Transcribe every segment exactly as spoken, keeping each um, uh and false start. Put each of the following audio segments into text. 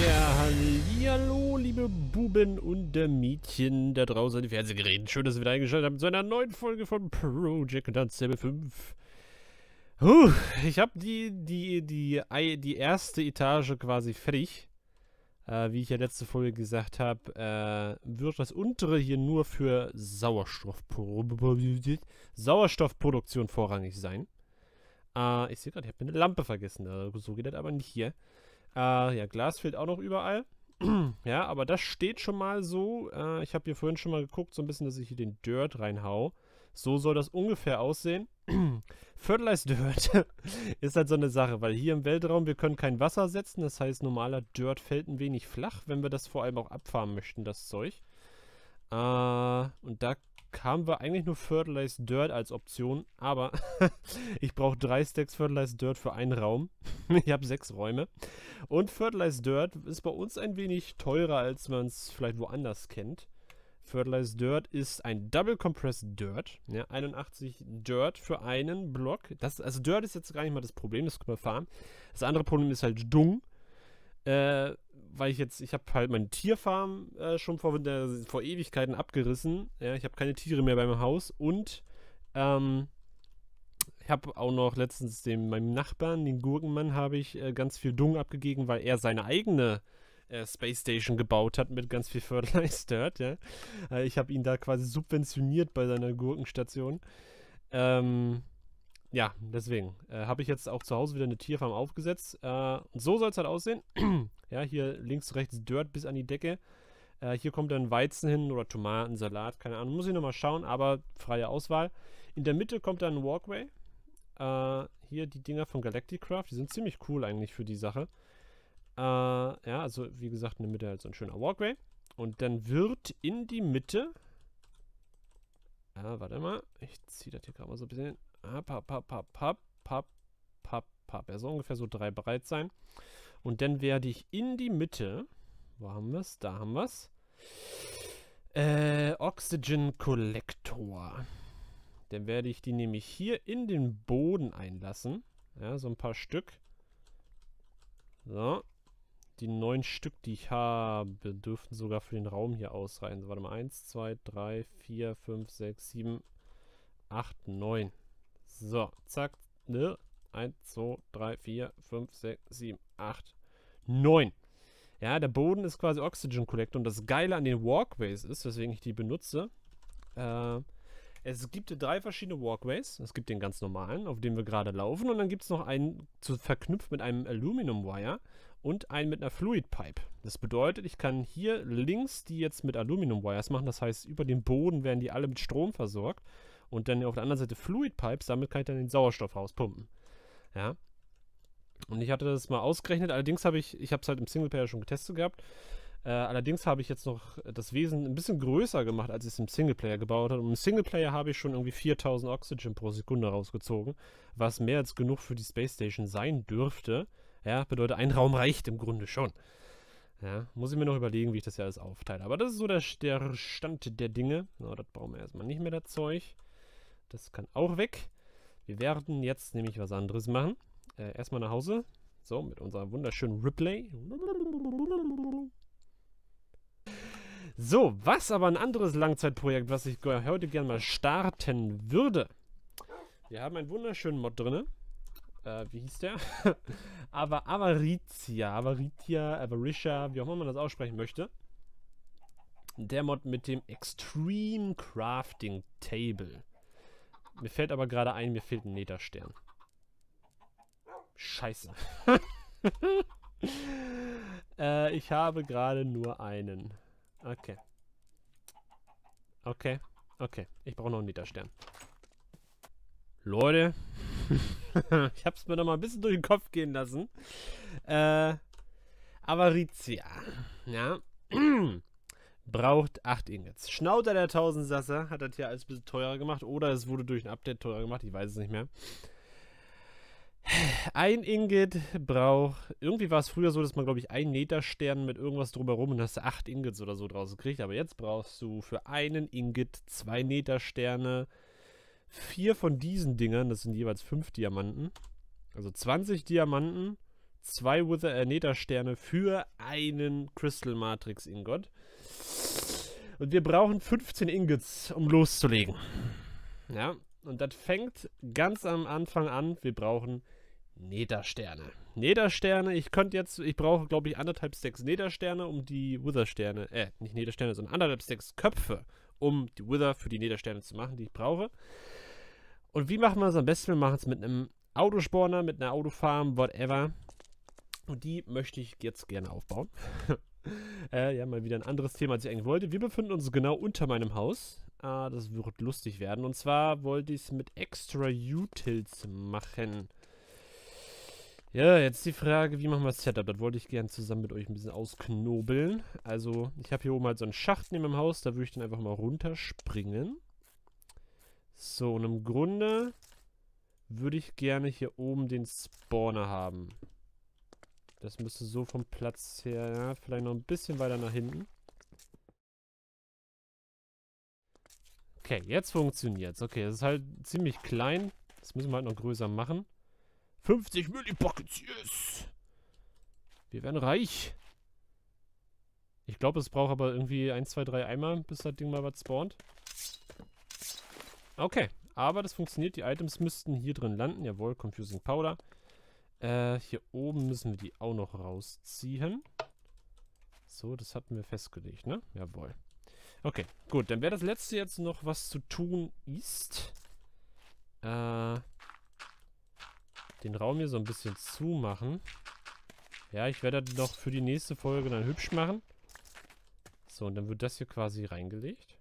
Ja, hallo, liebe Buben und der Mädchen da draußen an den Fernsehgeräten. Schön, dass ihr wieder eingeschaltet habt zu einer neuen Folge von PROJECT: UNSTABLE fünf. Huh, ich habe die, die, die, die erste Etage quasi fertig. Äh, wie ich ja letzte Folge gesagt habe, äh, wird das untere hier nur für Sauerstoffpro- Sauerstoffproduktion vorrangig sein. Äh, ich sehe gerade, ich habe eine Lampe vergessen. So geht das aber nicht hier. Uh, ja, Glas fehlt auch noch überall. Ja, aber das steht schon mal so. Uh, ich habe hier vorhin schon mal geguckt, so ein bisschen, dass ich hier den Dirt reinhau. So soll das ungefähr aussehen. Fertilized Dirt ist halt so eine Sache, weil hier im Weltraum, wir können kein Wasser setzen. Das heißt, normaler Dirt fällt ein wenig flach, wenn wir das vor allem auch abfarmen möchten, das Zeug. Uh, und da haben wir eigentlich nur Fertilized Dirt als Option, aber ich brauche drei Stacks Fertilized Dirt für einen Raum. Ich habe sechs Räume. Und Fertilized Dirt ist bei uns ein wenig teurer, als man es vielleicht woanders kennt. Fertilized Dirt ist ein Double Compressed Dirt. Ja, einundachtzig Dirt für einen Block. Das, also Dirt ist jetzt gar nicht mal das Problem, das können wir farmen. Das andere Problem ist halt Dung. Äh, weil ich jetzt, ich habe halt meine Tierfarm äh, schon vor, der, vor Ewigkeiten abgerissen. Ja, ich habe keine Tiere mehr beim Haus und ähm, ich habe auch noch letztens dem, meinem Nachbarn, den Gurkenmann, habe ich äh, ganz viel Dung abgegeben, weil er seine eigene äh, Space Station gebaut hat mit ganz viel Fertilized Dirt. Ja? Äh, ich habe ihn da quasi subventioniert bei seiner Gurkenstation. Ähm... Ja, deswegen äh, habe ich jetzt auch zu Hause wieder eine Tierfarm aufgesetzt. Äh, so soll es halt aussehen. Ja, hier links, rechts Dirt bis an die Decke. Äh, hier kommt dann Weizen hin oder Tomaten, Salat, keine Ahnung. Muss ich nochmal schauen, aber freie Auswahl. In der Mitte kommt dann ein Walkway. Äh, hier die Dinger von Galacticraft. Die sind ziemlich cool eigentlich für die Sache. Äh, ja, also wie gesagt, in der Mitte halt so ein schöner Walkway. Und dann wird in die Mitte... Ja, warte mal. Ich ziehe das hier gerade mal so ein bisschen... Pap, pap, pap, pap, pap, pap, pap. Er soll ungefähr so drei breit sein. Und dann werde ich in die Mitte, wo haben wir es? Da haben wir es. Äh, Oxygen Collector. Dann werde ich die nämlich hier in den Boden einlassen. Ja, so ein paar Stück. So. Die neun Stück, die ich habe, dürften sogar für den Raum hier ausreichen. So, warte mal. Eins, zwei, drei, vier, fünf, sechs, sieben, acht, neun. So, zack, ne? eins, zwei, drei, vier, fünf, sechs, sieben, acht, neun. Ja, der Boden ist quasi Oxygen Collector und das Geile an den Walkways ist, weswegen ich die benutze, äh, es gibt drei verschiedene Walkways. Es gibt den ganz normalen, auf dem wir gerade laufen, und dann gibt es noch einen zu, verknüpft mit einem Aluminum Wire und einen mit einer Fluid Pipe. Das bedeutet, ich kann hier links die jetzt mit Aluminum Wires machen, das heißt, über den Boden werden die alle mit Strom versorgt. Und dann auf der anderen Seite Fluid Pipes, damit kann ich dann den Sauerstoff rauspumpen. Ja. Und ich hatte das mal ausgerechnet, allerdings habe ich, ich habe es halt im Singleplayer schon getestet gehabt. Äh, allerdings habe ich jetzt noch das Wesen ein bisschen größer gemacht, als ich es im Singleplayer gebaut habe. Und im Singleplayer habe ich schon irgendwie viertausend Oxygen pro Sekunde rausgezogen, was mehr als genug für die Space Station sein dürfte. Ja, bedeutet, ein Raum reicht im Grunde schon. Ja, muss ich mir noch überlegen, wie ich das ja alles aufteile. Aber das ist so der, der Stand der Dinge. So, das brauchen wir erstmal nicht mehr, das Zeug. Das kann auch weg. Wir werden jetzt nämlich was anderes machen. Äh, erstmal nach Hause. So, mit unserer wunderschönen Ripley. So, was aber ein anderes Langzeitprojekt, was ich heute gerne mal starten würde. Wir haben einen wunderschönen Mod drin. Äh, wie hieß der? Aber Avaritia, Avaritia, Avaritia, wie auch immer man das aussprechen möchte. Der Mod mit dem Extreme Crafting Table. Mir fällt aber gerade ein, mir fehlt ein Netherstern. Scheiße. äh, ich habe gerade nur einen. Okay. Okay, okay. Ich brauche noch einen Netherstern. Leute. Ich habe es mir noch mal ein bisschen durch den Kopf gehen lassen. Äh, Avaritia. Ja. Braucht acht Ingots. Schnauter der Tausendsasser hat das hier alles ein bisschen teurer gemacht. Oder es wurde durch ein Update teurer gemacht. Ich weiß es nicht mehr. Ein Ingot braucht... Irgendwie war es früher so, dass man, glaube ich, einen Netherstern mit irgendwas drumherum und hast du acht Ingots oder so draus gekriegt. Aber jetzt brauchst du für einen Ingot zwei Nethersterne. Vier von diesen Dingern, das sind jeweils fünf Diamanten. Also zwanzig Diamanten, zwei Wither äh, Nether-Sterne für einen Crystal Matrix Ingot. Und wir brauchen fünfzehn Ingots, um loszulegen. Ja, und das fängt ganz am Anfang an. Wir brauchen Nethersterne. Nethersterne, ich könnte jetzt, ich brauche glaube ich anderthalb Stacks Nethersterne, um die Wither-Sterne, äh, nicht Nethersterne, sondern anderthalb Stacks Köpfe, um die Wither für die Nethersterne zu machen, die ich brauche. Und wie machen wir es am besten? Wir machen es mit einem Autospawner, mit einer Autofarm, whatever. Und die möchte ich jetzt gerne aufbauen. äh, ja, mal wieder ein anderes Thema, als ich eigentlich wollte. Wir befinden uns genau unter meinem Haus. Ah, das wird lustig werden. Und zwar wollte ich es mit extra Utils machen. Ja, jetzt die Frage, wie machen wir das Setup? Das wollte ich gerne zusammen mit euch ein bisschen ausknobeln. Also, ich habe hier oben halt so einen Schacht neben dem Haus. Da würde ich dann einfach mal runterspringen. So, und im Grunde würde ich gerne hier oben den Spawner haben. Das müsste so vom Platz her, ja, vielleicht noch ein bisschen weiter nach hinten. Okay, jetzt funktioniert's. Okay, das ist halt ziemlich klein. Das müssen wir halt noch größer machen. fünfzig Millipockets, yes! Wir werden reich. Ich glaube, es braucht aber irgendwie eins, zwei, drei Eimer, bis das Ding mal was spawnt. Okay, aber das funktioniert. Die Items müssten hier drin landen. Jawohl, Confusing Powder. Äh, hier oben müssen wir die auch noch rausziehen. So, das hatten wir festgelegt, ne? Jawohl. Okay, gut. Dann wäre das letzte jetzt noch, was zu tun ist. Äh... den Raum hier so ein bisschen zumachen. Ja, ich werde das noch für die nächste Folge dann hübsch machen. So, und dann wird das hier quasi reingelegt.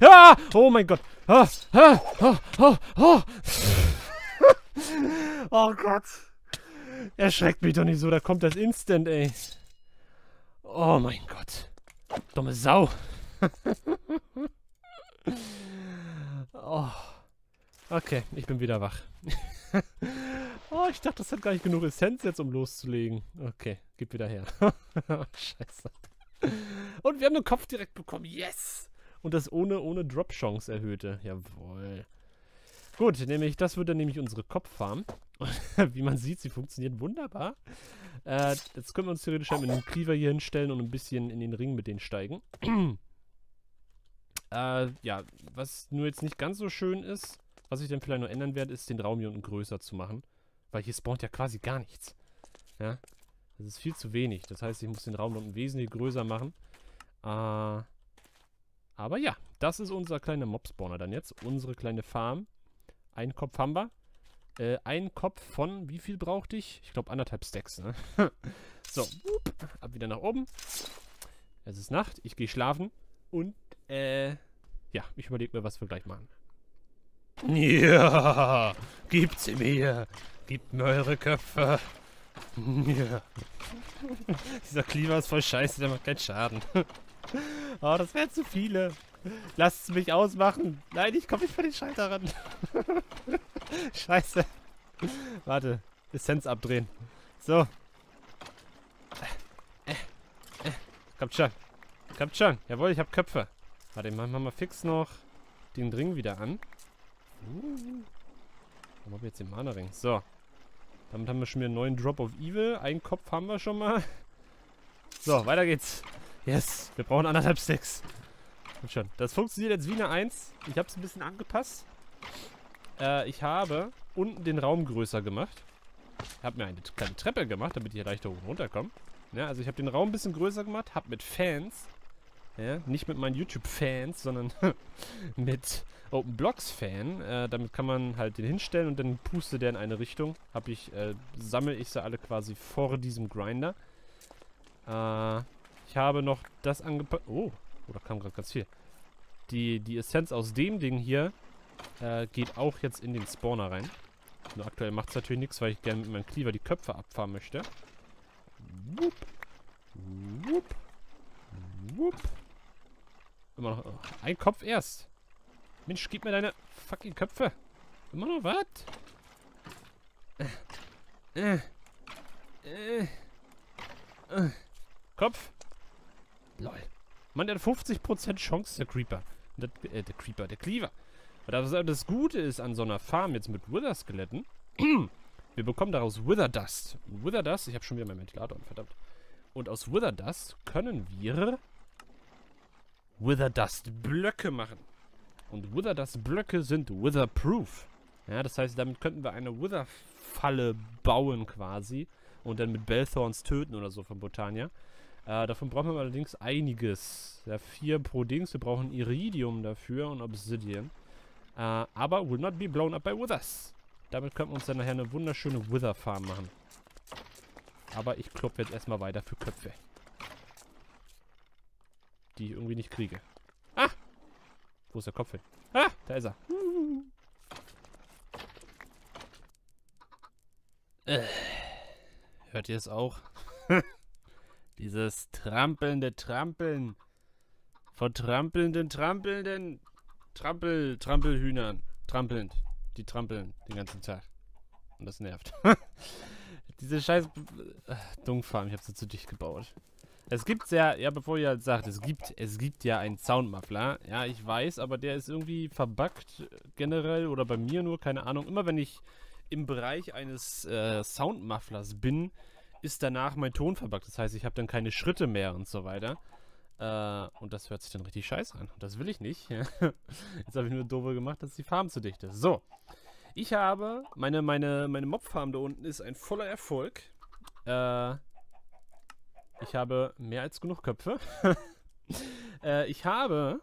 Ah! Oh mein Gott! Ah, ah, ah, ah, ah. Oh Gott! Erschreckt mich doch nicht so, da kommt das Instant, ey. Oh mein Gott. Dumme Sau. Oh. Okay, ich bin wieder wach. Oh, ich dachte, das hat gar nicht genug Essenz jetzt, um loszulegen. Okay, gib wieder her. Scheiße. Und wir haben den Kopf direkt bekommen. Yes! Und das ohne, ohne Drop-Chance erhöhte. Jawohl. Gut, nämlich, das wird dann nämlich unsere Kopffarm. Wie man sieht, sie funktioniert wunderbar. Äh, jetzt können wir uns theoretisch halt mit einem Cleaver hier hinstellen und ein bisschen in den Ring mit denen steigen. äh, ja, was nur jetzt nicht ganz so schön ist, was ich dann vielleicht noch ändern werde, ist, den Raum hier unten größer zu machen. Weil hier spawnt ja quasi gar nichts. Ja, das ist viel zu wenig. Das heißt, ich muss den Raum unten wesentlich größer machen. Äh, aber ja, das ist unser kleiner Mob-Spawner dann jetzt. Unsere kleine Farm. Einen Kopf haben wir. Äh, einen Kopf von, wie viel brauchte ich? Ich glaube, anderthalb Stacks, ne? So, wupp, ab wieder nach oben. Es ist Nacht, ich gehe schlafen. Und, äh, ja, ich überlege mir, was wir gleich machen. Ja, gebt sie mir. Gebt mir eure Köpfe. Ja. Dieser Klima ist voll scheiße, der macht keinen Schaden. Oh, das wären zu viele. Lasst mich ausmachen. Nein, ich komme nicht von den Schalter ran. Scheiße. Warte, Essenz abdrehen. So. Äh, äh, äh. Kommt schon. Kommt schon. Jawohl, ich habe Köpfe. Warte, machen wir mal fix noch den Ring wieder an. Uh. Dann machen wir jetzt den Mana-Ring. So. Damit haben wir schon wieder einen neuen Drop of Evil. Einen Kopf haben wir schon mal. So, weiter geht's. Yes, wir brauchen anderthalb Stacks. Komm schon. Das funktioniert jetzt wie eine eins. Ich habe es ein bisschen angepasst. Äh, ich habe unten den Raum größer gemacht. Ich habe mir eine kleine Treppe gemacht, damit ich hier leichter hoch und runter komme. Ja, also ich habe den Raum ein bisschen größer gemacht. Habe mit Fans, ja, nicht mit meinen YouTube-Fans, sondern mit Open-Blocks-Fan. Äh, damit kann man halt den hinstellen und dann pustet der in eine Richtung. Hab ich, äh, sammle ich sie alle quasi vor diesem Grinder. Äh, ich habe noch das angepasst. Oh. Oh, da kam gerade ganz viel. Die, die Essenz aus dem Ding hier äh, geht auch jetzt in den Spawner rein. Nur aktuell macht es natürlich nichts, weil ich gerne mit meinem Cleaver die Köpfe abfahren möchte. Wupp. Wupp. Wupp. Immer noch. Oh, ein Kopf erst. Mensch, gib mir deine fucking Köpfe. Immer noch was? Äh, äh, äh. Kopf. Lol. Man hat fünfzig Prozent Chance, der Creeper. Der, äh, der Creeper, der Cleaver. Aber das Gute ist an so einer Farm jetzt mit Wither-Skeletten, Wir bekommen daraus Wither-Dust. Wither-Dust, ich habe schon wieder meinen Ventilator, verdammt. Und aus Wither-Dust können wir Wither-Dust-Blöcke machen. Und Wither-Dust-Blöcke sind Wither-Proof. Ja, das heißt, damit könnten wir eine Wither-Falle bauen quasi und dann mit Bellethorns töten oder so von Botania. Äh, davon brauchen wir allerdings einiges. Ja, vier pro Dings. Wir brauchen Iridium dafür und Obsidian. Äh, aber will not be blown up by Withers. Damit könnten wir uns dann nachher eine wunderschöne Wither-Farm machen. Aber ich klopfe jetzt erstmal weiter für Köpfe. Die ich irgendwie nicht kriege. Ah! Wo ist der Kopf hin? Ah! Da ist er. Äh, hört ihr es auch? Dieses trampelnde Trampeln von trampelnden, trampelnden Trampel, Trampelhühnern. Trampelnd. Die trampeln den ganzen Tag. Und das nervt. Diese scheiß Dungfarm, ich habe sie zu dicht gebaut. Es gibt ja, ja, bevor ihr sagt, es gibt, es gibt ja einen Soundmuffler. Ja, ich weiß, aber der ist irgendwie verbuggt generell oder bei mir nur, keine Ahnung. Immer wenn ich im Bereich eines äh, Soundmufflers bin, ist danach mein Ton verbuggt. Das heißt, ich habe dann keine Schritte mehr und so weiter. Äh, und das hört sich dann richtig scheiße an. Und das will ich nicht. Jetzt habe ich nur doof gemacht, dass die Farm zu dicht ist. So. Ich habe, meine, meine, meine Mob-Farm da unten ist ein voller Erfolg. Äh, ich habe mehr als genug Köpfe. äh, ich habe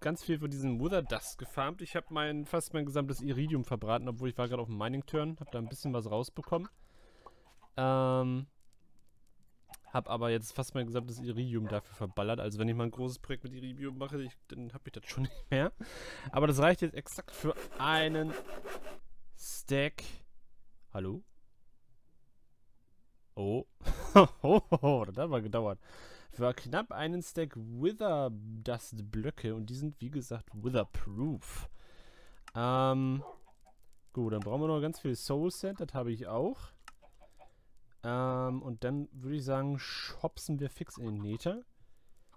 ganz viel von diesem Wither-Dust gefarmt. Ich habe mein, fast mein gesamtes Iridium verbraten, obwohl ich war gerade auf dem Mining-Turn. Habe da ein bisschen was rausbekommen. Ähm, habe aber jetzt fast mein gesamtes Iridium dafür verballert. Also wenn ich mal ein großes Projekt mit Iridium mache, ich, dann habe ich das schon nicht mehr. Aber das reicht jetzt exakt für einen Stack. Hallo? Oh. Oh, das hat mal gedauert. Für knapp einen Stack Wither-Dust-Blöcke. Und die sind, wie gesagt, Wither-Proof. Ähm, gut, dann brauchen wir noch ganz viel Soul Sand. Das habe ich auch. Ähm, und dann würde ich sagen, schopsen wir fix in den Nether.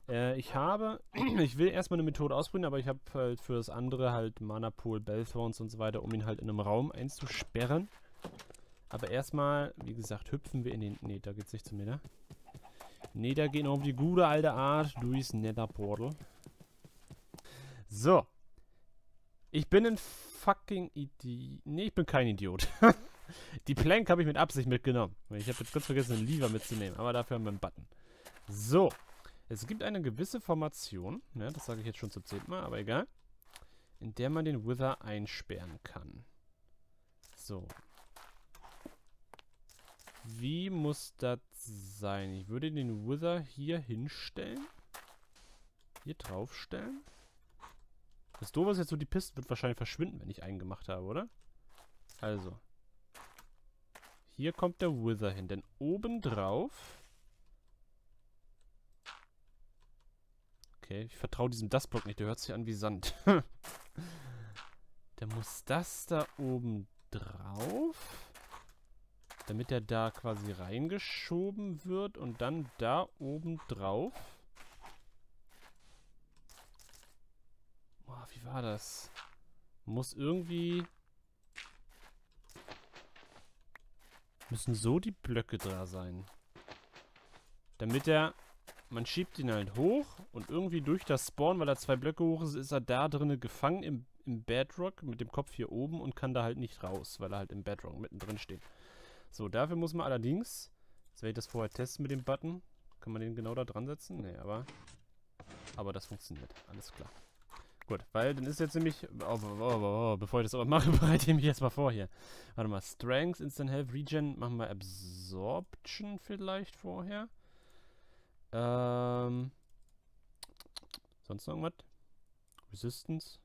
Äh, ich habe, ich will erstmal eine Methode ausprobieren, aber ich habe halt für das andere halt Mana-Pool, Bellethorns und so weiter, um ihn halt in einem Raum einzusperren. Aber erstmal, wie gesagt, hüpfen wir in den Nether. Geht's nicht zum Nether? Nether geht noch um die gute alte Art durchs Nether-Portal. So. Ich bin ein fucking Idiot. Nee, ich bin kein Idiot. Die Plank habe ich mit Absicht mitgenommen. Ich habe jetzt kurz vergessen, einen Lever mitzunehmen. Aber dafür haben wir einen Button. So. Es gibt eine gewisse Formation. Ne, das sage ich jetzt schon zum zehnten Mal, aber egal. In der man den Wither einsperren kann. So. Wie muss das sein? Ich würde den Wither hier hinstellen. Hier draufstellen. Das Doofe ist jetzt so, die Piste wird wahrscheinlich verschwinden, wenn ich einen gemacht habe, oder? Also. Hier kommt der Wither hin, denn obendrauf... Okay, ich vertraue diesem Dustblock nicht, der hört sich an wie Sand. Dann muss das da oben drauf, damit der da quasi reingeschoben wird und dann da oben drauf. Boah, wie war das? Muss irgendwie... Müssen so die Blöcke da sein. Damit er... Man schiebt ihn halt hoch und irgendwie durch das Spawn, weil er zwei Blöcke hoch ist, ist er da drinnen gefangen im, im Bedrock mit dem Kopf hier oben und kann da halt nicht raus, weil er halt im Bedrock mittendrin steht. So, dafür muss man allerdings... Jetzt werde ich das vorher testen mit dem Button. Kann man den genau da dran setzen? Nee, aber... Aber das funktioniert. Alles klar. Gut, weil dann ist jetzt nämlich, oh, oh, oh, oh, bevor ich das aber mache, bereite ich mich erstmal vor hier. Warte mal, Strength, Instant Health, Regen, machen wir Absorption vielleicht vorher. Ähm, sonst noch irgendwas? Resistance.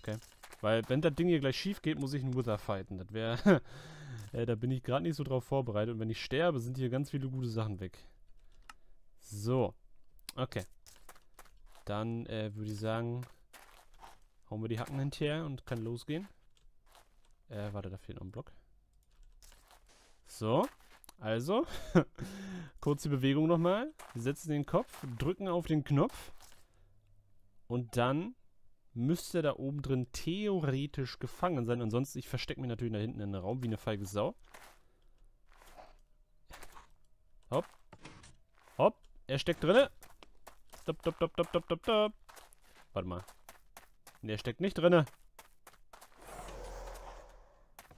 Okay, weil wenn das Ding hier gleich schief geht, muss ich einen Wither fighten. Das wäre, äh, da bin ich gerade nicht so drauf vorbereitet. Und wenn ich sterbe, sind hier ganz viele gute Sachen weg. So, okay. Dann äh, würde ich sagen, hauen wir die Hacken hinterher und kann losgehen. Äh, warte, da fehlt noch ein Block. So, also, kurz die Bewegung nochmal. Wir setzen den Kopf, drücken auf den Knopf und dann müsste da oben drin theoretisch gefangen sein. Ansonsten, ich verstecke mich natürlich da hinten in den Raum wie eine feige Sau. Hopp. Hopp. Er steckt drinne. Stopp, stopp, stopp, stopp, stopp, stopp. Warte mal. Nee, er steckt nicht drinne.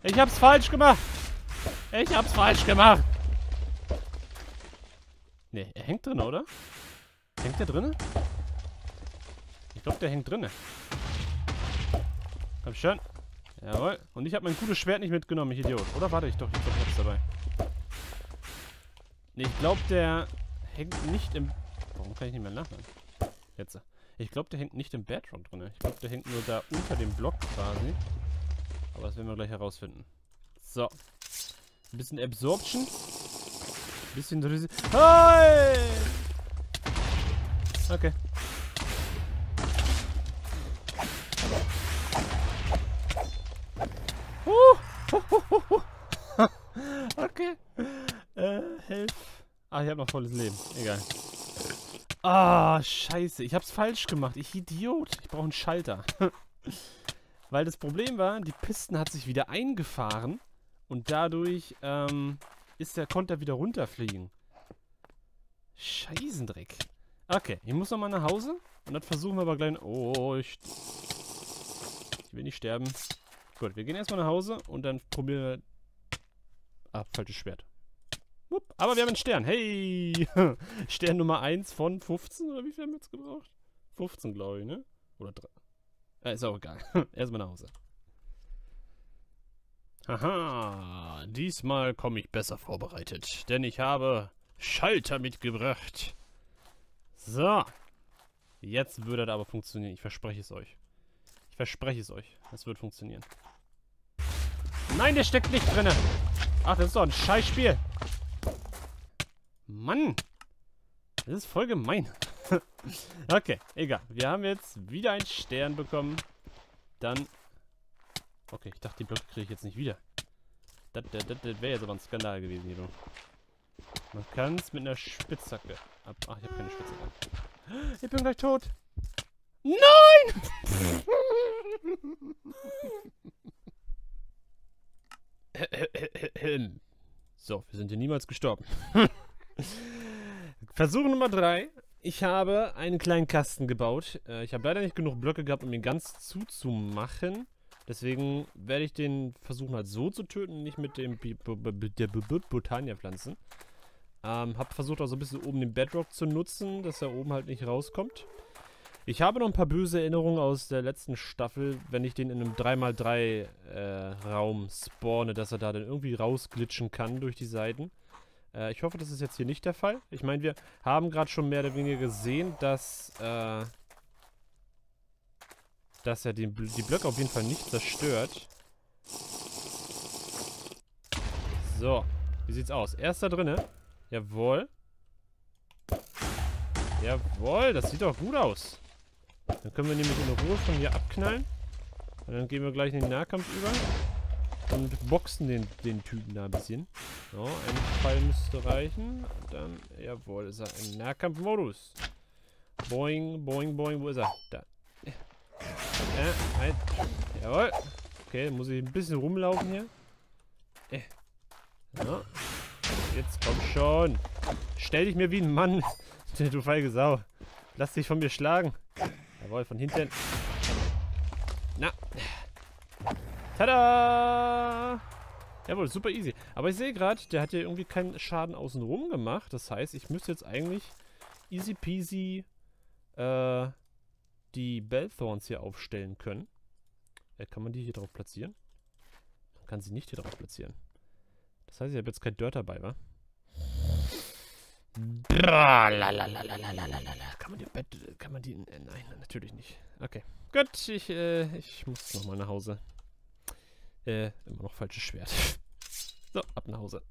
Ich hab's falsch gemacht. Ich hab's falsch gemacht. Ne, er hängt drinne, oder? Hängt der drinne? Ich glaube, der hängt drinne. Komm schon. Jawohl. Und ich habe mein gutes Schwert nicht mitgenommen, ich Idiot. Oder warte ich doch, ich hab's dabei. Ne, ich glaube, der hängt nicht im... Warum kann ich nicht mehr nachladen? Jetzt. Ich glaube, der hängt nicht im Bedrock drinne. Ich glaube, der hängt nur da unter dem Block quasi. Aber das werden wir gleich herausfinden. So. Ein bisschen Absorption. Ein bisschen Resistance. Hi! Okay. Okay. Äh, helf. Ah, ich hab noch volles Leben. Egal. Ah, scheiße. Ich hab's falsch gemacht. Ich Idiot. Ich brauche einen Schalter. Weil das Problem war, die Pisten hat sich wieder eingefahren und dadurch ähm, ist der Konter wieder runterfliegen. Scheißendreck. Okay, ich muss nochmal nach Hause und dann versuchen wir aber gleich... Oh, ich... Ich will nicht sterben. Gut, wir gehen erstmal nach Hause und dann probieren wir... Ah, falsches Schwert. Wupp, aber wir haben einen Stern. Hey! Stern Nummer eins von fünfzehn oder wie viel haben wir jetzt gebraucht? fünfzehn, glaube ich, ne? Oder drei. Äh, ist auch egal. Erstmal nach Hause. Haha, diesmal komme ich besser vorbereitet, denn ich habe Schalter mitgebracht. So. Jetzt würde das aber funktionieren, ich verspreche es euch. Ich verspreche es euch, es wird funktionieren. Nein, der steckt nicht drinne. Ach, das ist doch ein Scheißspiel. Mann. Das ist voll gemein. Okay, egal. Wir haben jetzt wieder einen Stern bekommen. Dann... Okay, ich dachte, die Blöcke kriege ich jetzt nicht wieder. Das, das, das, das wäre jetzt aber ein Skandal gewesen hier. Man kann es mit einer Spitzhacke ab... Ach, ich habe keine Spitzhacke. Ich bin gleich tot. Nein! So, wir sind hier niemals gestorben. Versuch Nummer drei. Ich habe einen kleinen Kasten gebaut. Äh, ich habe leider nicht genug Blöcke gehabt, um ihn ganz zuzumachen. Deswegen werde ich den versuchen halt so zu töten, nicht mit dem Botania-Pflanzen. Ähm, habe versucht auch so ein bisschen oben den Bedrock zu nutzen, dass er oben halt nicht rauskommt. Ich habe noch ein paar böse Erinnerungen aus der letzten Staffel, wenn ich den in einem drei mal drei äh, Raum spawne, dass er da dann irgendwie rausglitschen kann durch die Seiten. Ich hoffe, das ist jetzt hier nicht der Fall. Ich meine, wir haben gerade schon mehr oder weniger gesehen, dass, äh, dass er die, die Blöcke auf jeden Fall nicht zerstört. So, wie sieht's aus? Er ist da drinne. Jawohl. Jawohl, das sieht doch gut aus. Dann können wir nämlich in Ruhe von hier abknallen. Und dann gehen wir gleich in den Nahkampf über. Und boxen den, den Typen da ein bisschen. So, ein Pfeil müsste reichen. Dann, jawohl, ist er im Nahkampfmodus. Boing, boing, boing, wo ist er? Da. Ja, ein. Jawohl. Okay, dann muss ich ein bisschen rumlaufen hier. Ja. Jetzt komm schon. Stell dich mir wie ein Mann. Du feige Sau. Lass dich von mir schlagen. Jawohl, von hinten. Na. Tada! Jawohl, super easy. Aber ich sehe gerade, der hat ja irgendwie keinen Schaden außenrum gemacht. Das heißt, ich müsste jetzt eigentlich easy peasy äh, die Bellethorns hier aufstellen können. Äh, kann man die hier drauf platzieren? Man kann sie nicht hier drauf platzieren. Das heißt, ich habe jetzt kein Dirt dabei, wa? Kann man die Bett... Kann man die... Äh, nein, natürlich nicht. Okay. Gut, ich, äh, ich muss nochmal nach Hause. Äh, immer noch falsches Schwert. So, ab nach Hause.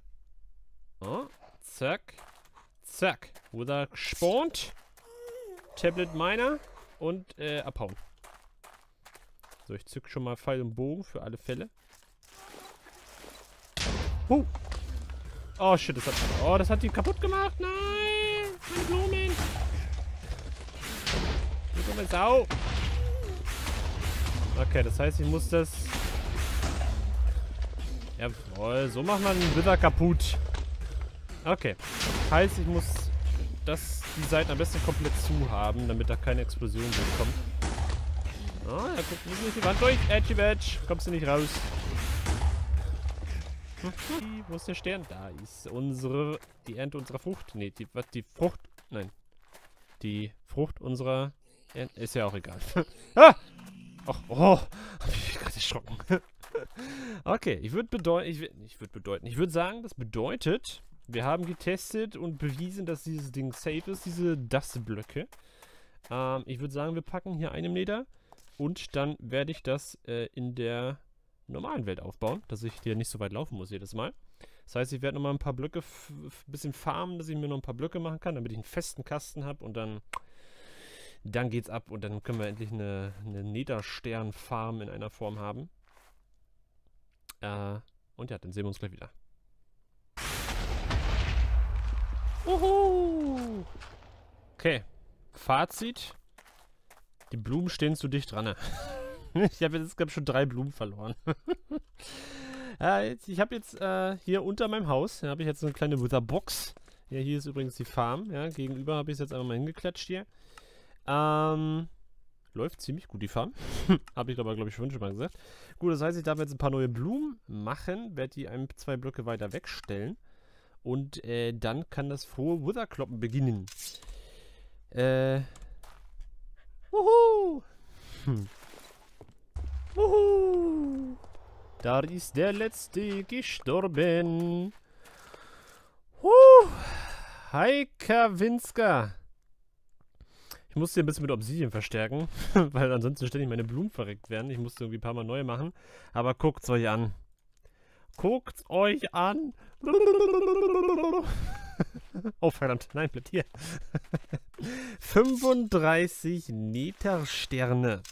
Oh, zack. Zack. Wither gespawnt. Tablet Miner. Und, äh, abhauen. So, ich zück schon mal Pfeil und Bogen für alle Fälle. Huh. Oh, shit. Das hat, oh, das hat die kaputt gemacht. Nein. Meine Blumen. Du dumme Sau. Okay, das heißt, ich muss das... Jawohl, so macht man einen Wither kaputt. Okay. Das heißt, ich muss das, die Seiten am besten komplett zu haben, damit da keine Explosion durchkommt. Ah, da guckt nicht die Wand durch. Edgy Badge. Kommst du nicht raus. Wo ist der Stern? Da ist unsere... Die Ernte unserer Frucht. Nee, die, was, die Frucht... Nein. Die Frucht unserer... Ernte. Ist ja auch egal. Ah! Och, oh! Hab ich mich gerade erschrocken. Okay, ich würde bedeuten... Ich, ich würde bedeuten... Ich würde sagen, das bedeutet... Wir haben getestet und bewiesen, dass dieses Ding safe ist. Diese Dust-Blöcke. Ähm, ich würde sagen, wir packen hier einen Nether. Und dann werde ich das äh, in der normalen Welt aufbauen, dass ich hier nicht so weit laufen muss jedes Mal. Das heißt, ich werde nochmal ein paar Blöcke, ein bisschen farmen, dass ich mir noch ein paar Blöcke machen kann, damit ich einen festen Kasten habe. Und dann, dann geht's ab und dann können wir endlich eine, eine Nether-Stern-Farm in einer Form haben. Äh, und ja, dann sehen wir uns gleich wieder. Uhu! Okay, Fazit. Die Blumen stehen zu dicht dran. Ich habe jetzt, glaube ich, schon drei Blumen verloren. äh, jetzt, ich habe jetzt äh, hier unter meinem Haus, habe ich jetzt so eine kleine Wither-Box. Ja, hier ist übrigens die Farm. Ja, gegenüber habe ich es jetzt einfach mal hingeklatscht hier. Ähm, läuft ziemlich gut, die Farm. Habe ich aber, glaube ich, schon mal gesagt. Gut, das heißt, ich darf jetzt ein paar neue Blumen machen. Werde die ein, zwei Blöcke weiter wegstellen. Und äh, dann kann das frohe Wither-Kloppen beginnen. Äh... Wuhu! Hm. Wuhu! Da ist der letzte gestorben. Huh! Hi, Kawinska! Ich musste ein bisschen mit Obsidian verstärken, weil ansonsten ständig meine Blumen verreckt werden. Ich musste irgendwie ein paar Mal neu machen. Aber guckt's euch an. Guckt's euch an! Oh, verdammt. Nein, bleibt hier. fünfunddreißig Nethersterne.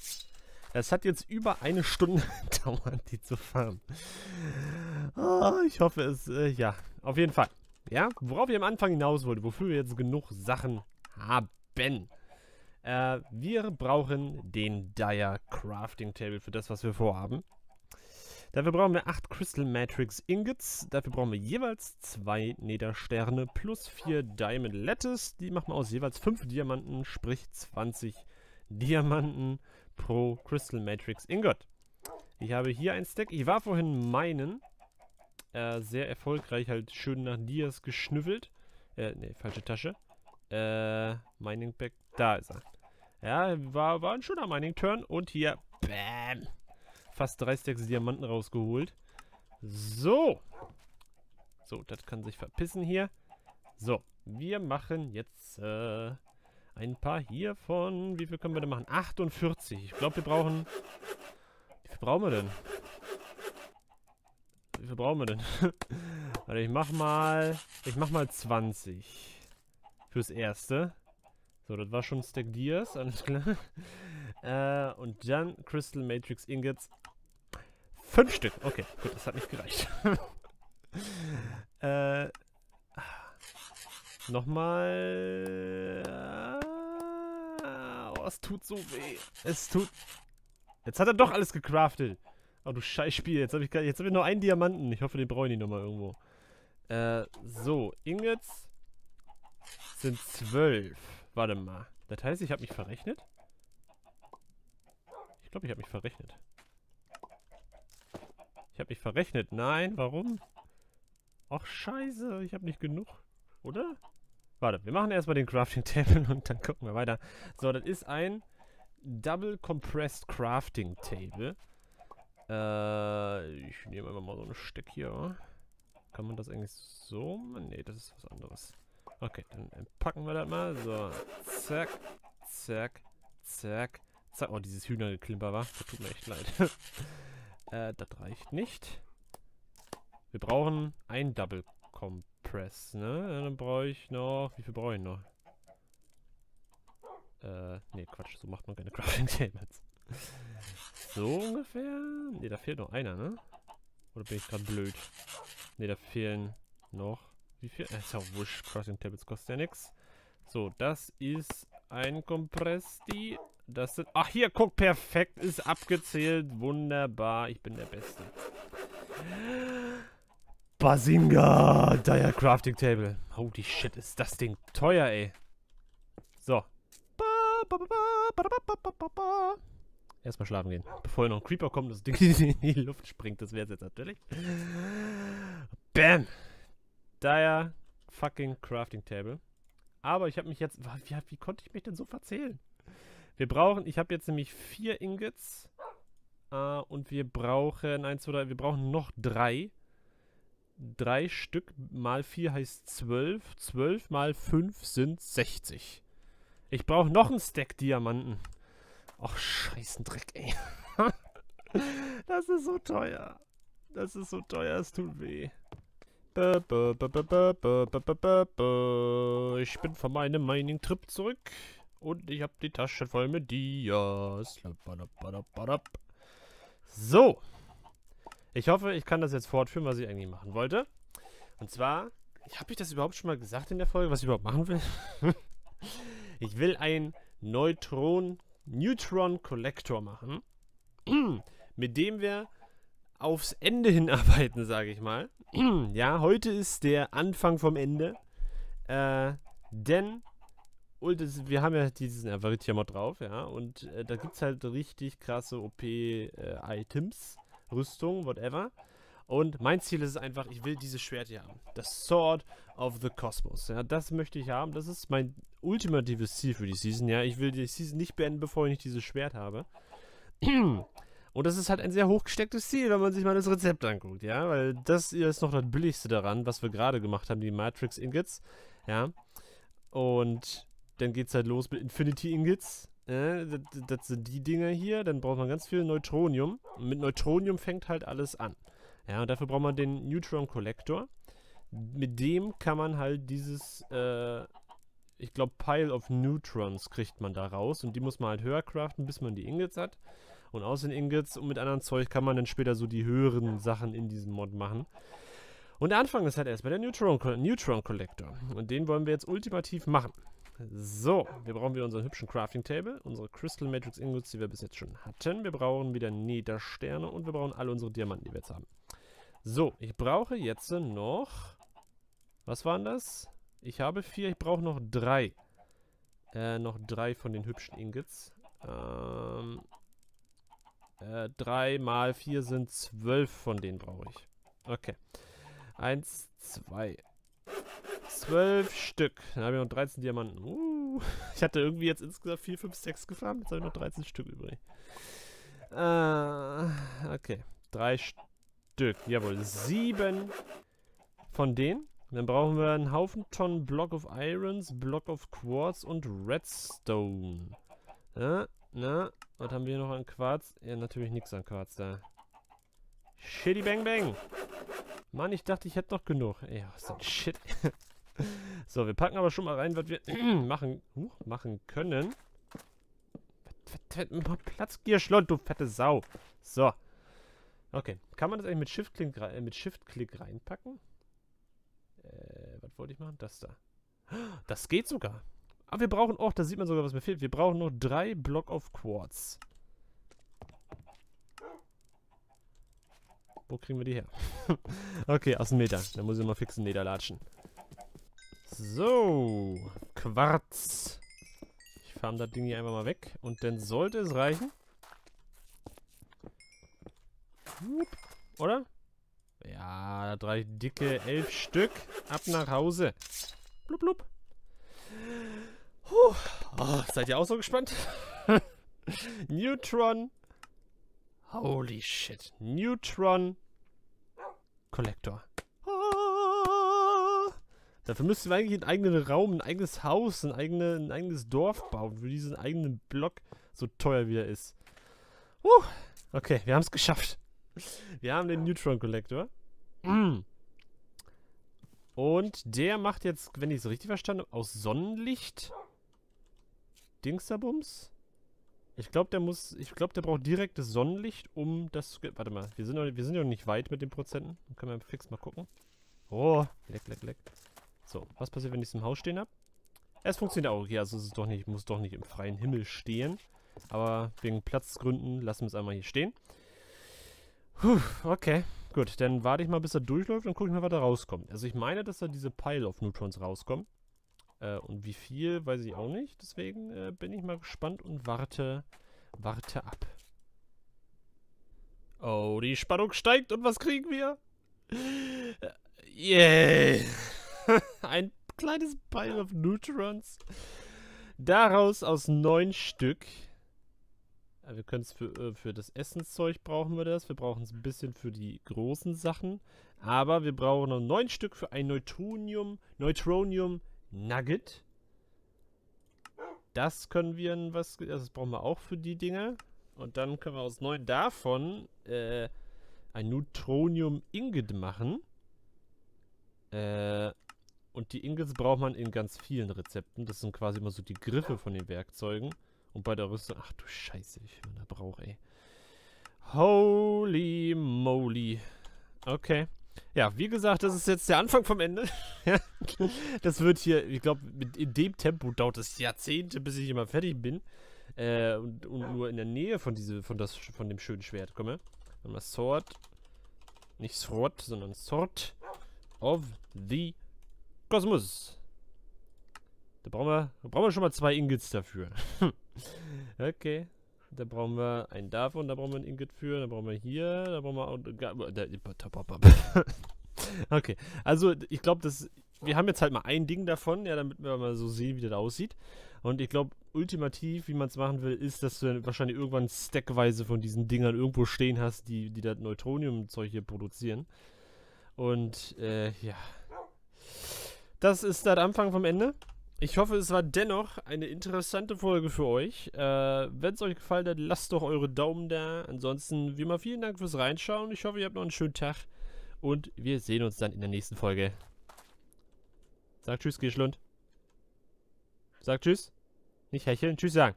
Das hat jetzt über eine Stunde gedauert, die zu farmen. Oh, ich hoffe es, äh, ja, auf jeden Fall. Ja, worauf ich am Anfang hinaus wollte, wofür wir jetzt genug Sachen haben. Äh, wir brauchen den Dire Crafting Table für das, was wir vorhaben. Dafür brauchen wir acht Crystal Matrix Ingots. Dafür brauchen wir jeweils zwei Nethersterne plus vier Diamond Lattice. Die machen wir aus jeweils fünf Diamanten, sprich zwanzig Diamanten pro Crystal Matrix Ingot. Ich habe hier ein Stack. Ich war vorhin meinen äh, sehr erfolgreich halt schön nach Dias geschnüffelt. Äh, ne, falsche Tasche. Äh, Mining Bag. Da ist er. Ja, war, war ein schöner Mining Turn. Und hier, bam! Fast drei Stacks Diamanten rausgeholt. So. So, das kann sich verpissen hier. So, wir machen jetzt äh, ein paar hiervon. Wie viel können wir denn machen? achtundvierzig. Ich glaube, wir brauchen... Wie viel brauchen wir denn? Wie viel brauchen wir denn? Also ich mach mal... Ich mach mal zwanzig. Fürs Erste. So, das war schon Stack Dias, alles klar. Äh, und dann Crystal Matrix Ingots. Fünf Stück. Okay, gut, das hat nicht gereicht. äh, nochmal. Oh, es tut so weh. Es tut. Jetzt hat er doch alles gecraftet. Oh, du Scheißspiel. Jetzt habe ich, jetzt hab ich nur einen Diamanten. Ich hoffe, den brauche ich nicht nochmal irgendwo. Äh, so, Ingots sind zwölf. Warte mal. Das heißt, ich habe mich verrechnet? Ich glaube, ich habe mich verrechnet. Ich habe mich verrechnet. Nein, warum? Ach, scheiße. Ich habe nicht genug. Oder? Warte, wir machen erstmal den Crafting Table und dann gucken wir weiter. So, das ist ein Double Compressed Crafting Table. Äh, ich nehme einfach mal so ein Stück hier. Kann man das eigentlich so? Nee, das ist was anderes. Okay, dann packen wir das mal. So, zack, zack, zack, zack. Oh, dieses Hühnergeklimper war. Das tut mir echt leid. äh, das reicht nicht. Wir brauchen ein Double Compress, ne? Dann brauche ich noch... Wie viel brauche ich noch? Äh, ne, Quatsch. So macht man keine Crafting Tables. So ungefähr? Ne, da fehlt noch einer, ne? Oder bin ich gerade blöd? Ne, da fehlen noch... Wie viel? Ist ja wurscht. Crafting Tables kostet ja nichts. So, das ist ein Kompress, die Das sind. Ach, hier, guck, perfekt. Ist abgezählt. Wunderbar. Ich bin der Beste. Bazinga! Dire Crafting Table. Holy shit, ist das Ding teuer, ey. So. Erstmal schlafen gehen. Bevor noch ein Creeper kommt, das Ding in die Luft springt. Das wäre es jetzt natürlich. Bam! Dire fucking Crafting Table. Aber ich habe mich jetzt... Wie, wie konnte ich mich denn so verzählen? Wir brauchen... Ich habe jetzt nämlich vier Ingots. Äh, und wir brauchen... Eins, zwei, drei, wir brauchen noch drei. Drei Stück mal vier heißt zwölf. Zwölf mal fünf sind sechzig. Ich brauche noch einen Stack Diamanten. Och, scheißen Dreck, ey. Das ist so teuer. Das ist so teuer, es tut weh. Ich bin von meinem Mining-Trip zurück. Und ich habe die Tasche voll mit Dias. So. Ich hoffe, ich kann das jetzt fortführen, was ich eigentlich machen wollte. Und zwar, habe ich das überhaupt schon mal gesagt in der Folge, was ich überhaupt machen will? Ich will ein Neutron... Neutron Collector machen, mit dem wir aufs Ende hinarbeiten, sage ich mal. Ja, heute ist der Anfang vom Ende, äh, denn und es, wir haben ja diesen Avaritia-Mod drauf, ja, und äh, da gibt es halt richtig krasse O P-Items, äh, Rüstung, whatever. Und mein Ziel ist es einfach, ich will dieses Schwert hier haben, das Sword of the Cosmos, ja, das möchte ich haben, das ist mein ultimatives Ziel für die Season, ja, ich will die Season nicht beenden, bevor ich nicht dieses Schwert habe. Und das ist halt ein sehr hochgestecktes Ziel, wenn man sich mal das Rezept anguckt, ja, weil das hier ist noch das billigste daran, was wir gerade gemacht haben, die Matrix Ingots, ja, und dann geht's halt los mit Infinity Ingots, ja, das, das sind die Dinger hier, dann braucht man ganz viel Neutronium, und mit Neutronium fängt halt alles an, ja, und dafür braucht man den Neutron Collector, mit dem kann man halt dieses, äh, ich glaube, Pile of Neutrons kriegt man da raus. Und die muss man halt höher craften, bis man die Ingots hat. Und aus den Ingots und mit anderen Zeug kann man dann später so die höheren Sachen in diesem Mod machen. Und der Anfang ist halt erstmal der Neutron, Neutron Collector. Und den wollen wir jetzt ultimativ machen. So, wir brauchen wieder unseren hübschen Crafting Table. Unsere Crystal Matrix Ingots, die wir bis jetzt schon hatten. Wir brauchen wieder Nethersterne und wir brauchen alle unsere Diamanten, die wir jetzt haben. So, ich brauche jetzt noch... Was waren das? Ich habe vier, ich brauche noch drei. Äh, noch drei von den hübschen Ingots. Ähm, äh, drei mal vier sind zwölf, von denen brauche ich. Okay. Eins, zwei. Zwölf Stück. Dann habe ich noch dreizehn Diamanten. Uh, ich hatte irgendwie jetzt insgesamt vier, fünf, sechs gefarmt. Jetzt habe ich noch dreizehn Stück übrig. Äh, okay. Drei Stück. Jawohl. Sieben von denen. Dann brauchen wir einen Haufen Tonnen Block of Irons, Block of Quartz und Redstone. Na, na, was haben wir hier noch an Quarz? Ja, natürlich nichts an Quarz da. Shitty Bang Bang. Mann, ich dachte, ich hätte noch genug. Ey, was ist denn Shit? So, wir packen aber schon mal rein, was wir machen, uh, machen können. Platzgierschlund, du fette Sau. So. Okay, kann man das eigentlich mit Shift-Klick äh, mit Shift-Klick reinpacken? Äh, was wollte ich machen? Das da. Das geht sogar. Aber wir brauchen auch, da sieht man sogar, was mir fehlt. Wir brauchen noch drei Block of Quartz. Wo kriegen wir die her? Okay, aus dem Nether. Dann muss ich mal fix in den Nether latschen. So. Quarz. Ich farm das Ding hier einfach mal weg. Und dann sollte es reichen. Oder? Ja, drei dicke, elf Stück. Ab nach Hause. Blub, blub. Huh. Oh, seid ihr auch so gespannt? Neutron. Holy shit. Neutron Collector. Ah. Dafür müssten wir eigentlich einen eigenen Raum, ein eigenes Haus, ein, eigene, ein eigenes Dorf bauen, für diesen eigenen Block, so teuer wie er ist. Huh. Okay, wir haben es geschafft. Wir haben den Neutron Collector. Mm. Und der macht jetzt, wenn ich es richtig verstanden habe, aus Sonnenlicht Dingsterbums. Ich glaube, der muss, ich glaube, der braucht direktes Sonnenlicht, um das, warte mal, wir sind noch, wir sind noch nicht weit mit den Prozenten. Dann können wir fix mal gucken. Oh, leck, leck, leck. So, was passiert, wenn ich es im Haus stehen habe? Es funktioniert auch, ja, okay, also es ist doch nicht, muss doch nicht im freien Himmel stehen. Aber wegen Platzgründen lassen wir es einmal hier stehen. Puh, okay. Gut, dann warte ich mal, bis er durchläuft und gucke ich mal, was da rauskommt. Also ich meine, dass da diese Pile of Neutrons rauskommen. Äh, und wie viel, weiß ich auch nicht. Deswegen äh, bin ich mal gespannt und warte, warte ab. Oh, die Spannung steigt und was kriegen wir? Yeah! Ein kleines Pile of Neutrons. Daraus aus neun Stück. Wir können es für, äh, für das Essenszeug brauchen wir das. Wir brauchen es ein bisschen für die großen Sachen. Aber wir brauchen noch neun Stück für ein Neutronium, Neutronium Nugget. Das können wir, was, das brauchen wir auch für die Dinger. Und dann können wir aus neun davon äh, ein Neutronium Ingot machen. Äh, und die Ingots braucht man in ganz vielen Rezepten. Das sind quasi immer so die Griffe von den Werkzeugen. Und bei der Rüstung... Ach du Scheiße, wie viel man da braucht, ey. Holy moly. Okay. Ja, wie gesagt, das ist jetzt der Anfang vom Ende. Das wird hier... Ich glaube, in dem Tempo dauert es Jahrzehnte, bis ich immer fertig bin. Äh, und, und nur in der Nähe von, diese, von, das, von dem schönen Schwert komme. Dann mal Sword. Nicht Sword, sondern Sword of the Cosmos. Da brauchen wir, da brauchen wir schon mal zwei Ingots dafür. Okay. Da brauchen wir einen davon, da brauchen wir ein Ingot für, da brauchen wir hier, da brauchen wir auch... Okay, also ich glaube, das... Wir haben jetzt halt mal ein Ding davon, ja, damit wir mal so sehen, wie das aussieht. Und ich glaube, ultimativ, wie man es machen will, ist, dass du dann wahrscheinlich irgendwann stackweise von diesen Dingern irgendwo stehen hast, die, die das Neutronium-Zeug hier produzieren. Und, äh, ja. Das ist der Anfang vom Ende. Ich hoffe, es war dennoch eine interessante Folge für euch. Äh, wenn es euch gefallen hat, lasst doch eure Daumen da. Ansonsten, wie immer, vielen Dank fürs Reinschauen. Ich hoffe, ihr habt noch einen schönen Tag. Und wir sehen uns dann in der nächsten Folge. Sag Tschüss, Geschlund. Sag Tschüss. Nicht hecheln, Tschüss sagen.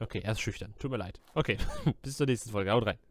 Okay, erst schüchtern. Tut mir leid. Okay, bis zur nächsten Folge. Haut rein.